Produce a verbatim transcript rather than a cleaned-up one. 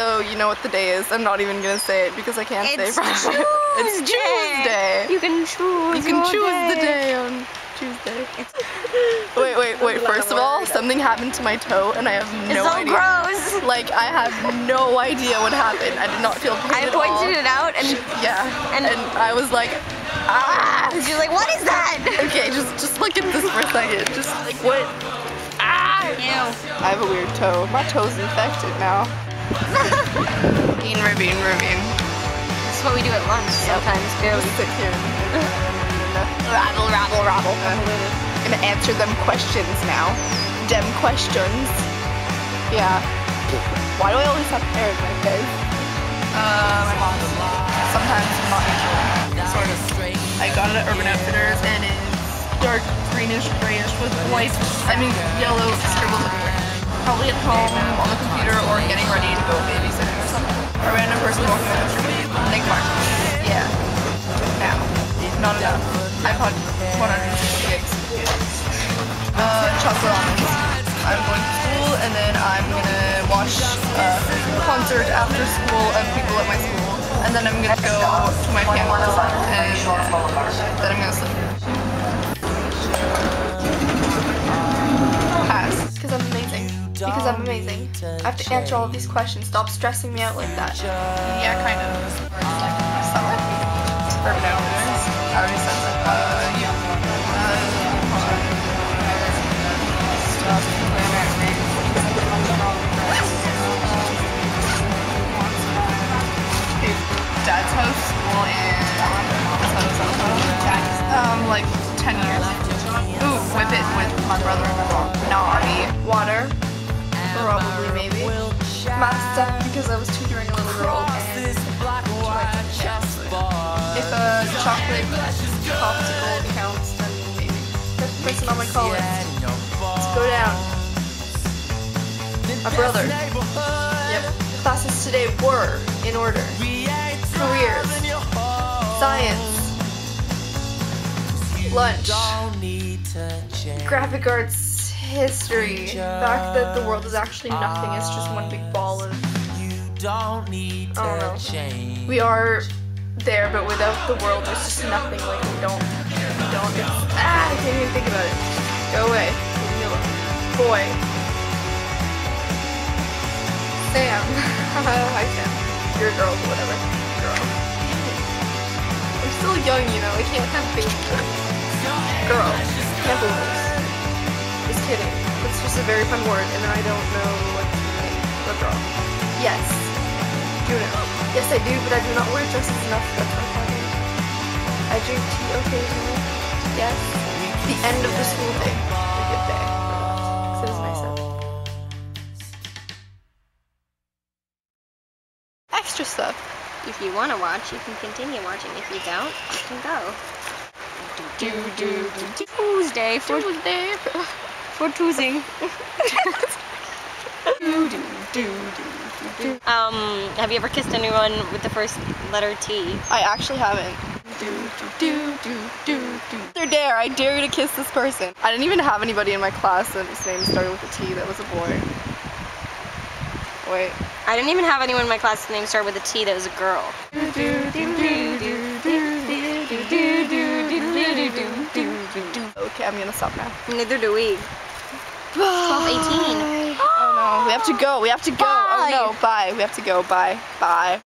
So you know what the day is. I'm not even gonna say it because I can't it's say Friday. It's Tuesday. You can choose. You can choose day. the day on Tuesday. It's wait, wait, wait. First of all, something happened to my toe, and I have no it's idea. It's so gross. Like I have no idea what happened. I did not feel pain I at all. I pointed it out, and yeah, and, and I was like, ah. She's like, what is that? Okay, just just look at this for a second. Just like what? Ah. Ew. I have a weird toe. My toe's infected now. Bean, Ruby, and Ruby. This is what we do at lunch sometimes. Yep. We sit here and rattle, rattle, rattle. I'm gonna answer them questions now. Dem questions. Yeah. Why do I always have hair in my face? Uh, my mom. Sometimes I'm not into sort of. I got it at Urban Outfitters and it's dark greenish, grayish with white. I mean yellow scribbles everywhere. Probably at home, on the computer, or getting ready to go babysitting or something. A random person walking down the street. Nick Martin. Yeah. Now. Not enough. I've had one hundred sixty gigs. Uh, chocolate almonds. I'm going to school and then I'm gonna watch a concert after school of people at my school. And then I'm gonna go to my family and then I'm gonna sleep. Pass. Because I'm amazing. Because I'm amazing. I have to answer all of these questions. Stop stressing me out like that. Yeah, kind of. Summer? Urban Outfitters. I already said that. Uh, yeah. Uh, Dad's house, school, and um, like ten years. Ooh, whip it with my brother and my mom. Naughty. Water. Probably, maybe. Math stuff because I was tutoring a little girl and it if a chocolate popsicle counts, then maybe. First person on my call list. Let's go down. A brother. Yep. Classes today were, in order, careers, science, lunch, graphic arts, history. The fact that the world is actually nothing, it's just one big ball of you don't need to I don't know. Change. We are there, but without the world it's just nothing. Like we don't we don't it's, ah, I can't even think about it. Go away. Leave me alone. Boy. Sam. Hi Sam. You're a girl, but whatever. Girl. I'm still young, you know, I can't have babies. Girl. Can't believe it. Just kidding. It's just a very fun word, and I don't know what to mean. What's wrong? Yes. Juno. Yes, I do, but I do not wear dresses enough. That's my problem. I drink tea occasionally. Yes. The end of the school day. A good day. So it was nice stuff. Extra stuff. If you want to watch, you can continue watching. If you don't, you can go. Do do do. Tuesday for Tuesday. For choosing. um, have you ever kissed anyone with the first letter T? I actually haven't. Or dare, I dare you to kiss this person. I didn't even have anybody in my class and his name started with a T that was a boy. Wait. I didn't even have anyone in my class whose name started with a T that was a girl. Okay, I'm gonna stop now. Neither do we. twelve eighteen. Oh no, we have to go, we have to go. Bye. Oh no, bye. We have to go, bye. Bye.